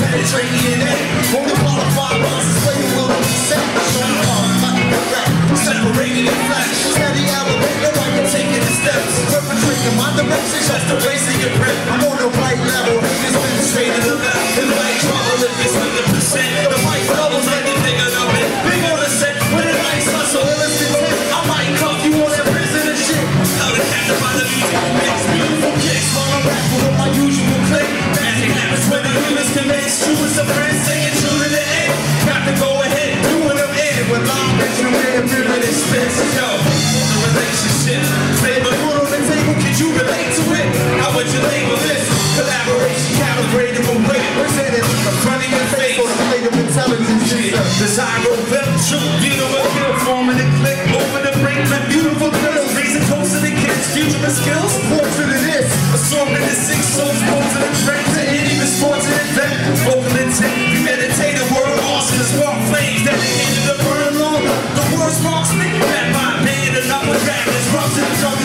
Mediterranean air. Only qualified ones is playing will be set. Showing off like a rat, separating in flash. Steady elevator like you're taking the steps. Perpetrating my direction, just a waste of your breath. I'm on the right level, it's been straight to the left. It might trouble if it's 100%. The mic doubles like the thing of it. Big on the set, with a nice hustle, illicit tip. I might cuff you on that prison and shit. Out of hand by the music, makes beautiful kicks. On a rap with my usual click. Magic happens when the humans can make truest of friends, saying true to the end. Got to go ahead, doing them in with long bedroom air, ribbon expenses. Yo, the relationship, baby, put on the table, could you relate to it? How would you label this? Collaboration, calibrated with weight, presented in front of your face, or the plate of intelligence. Desirable, belt, truth, beautiful, kill, forming the click, over the break, the beautiful girls, raising closer to kids, futurist skills, fortune it is, assortment is six souls, bones in the track, to any misfortune in that, open intent, you meditate, the word awesome, the spark flames, dedicated to burn long, the word sparks, make that by man, and up with rap, it's rough to the drum,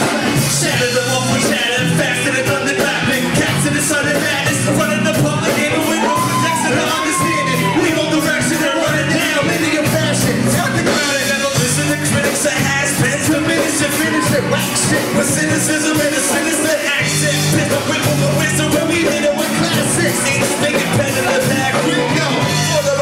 shatter the love we shatter, faster than thunder clapping, cats in the sun and madness, running the public, even with no protection to understand it, we no direction and run it down, living in fashion, tell the crowd and never listen to critics and aspects, diminish and finish it, whack shit, with cynicism and a sinister accent, pick the whip on the whistle when we hit it with classics, ain't no big impediment of that, we go, for the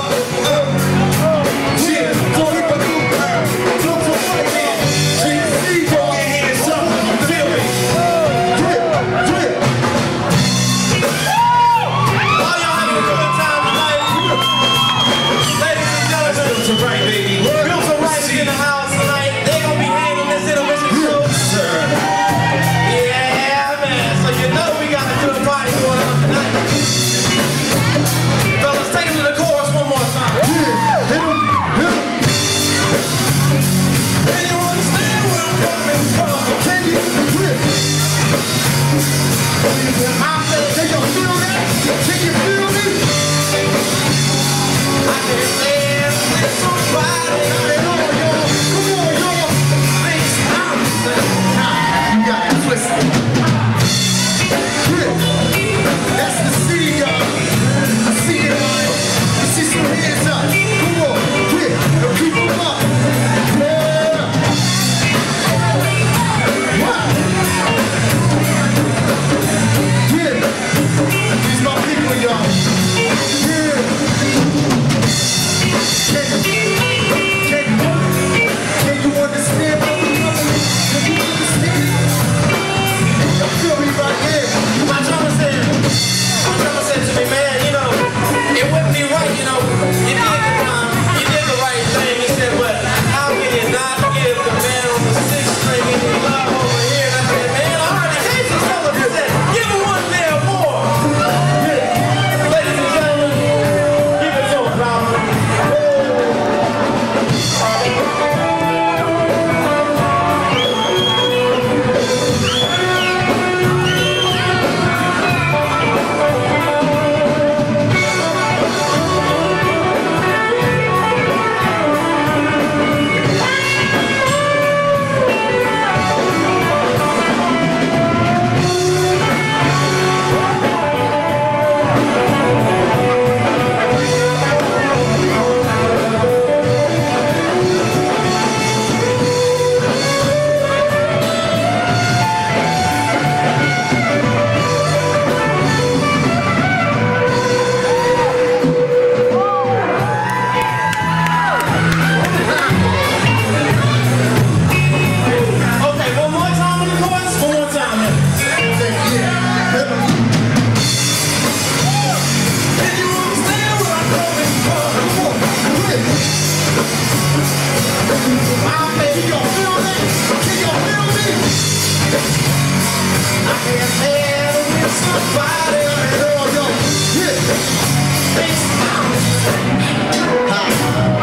Peace out.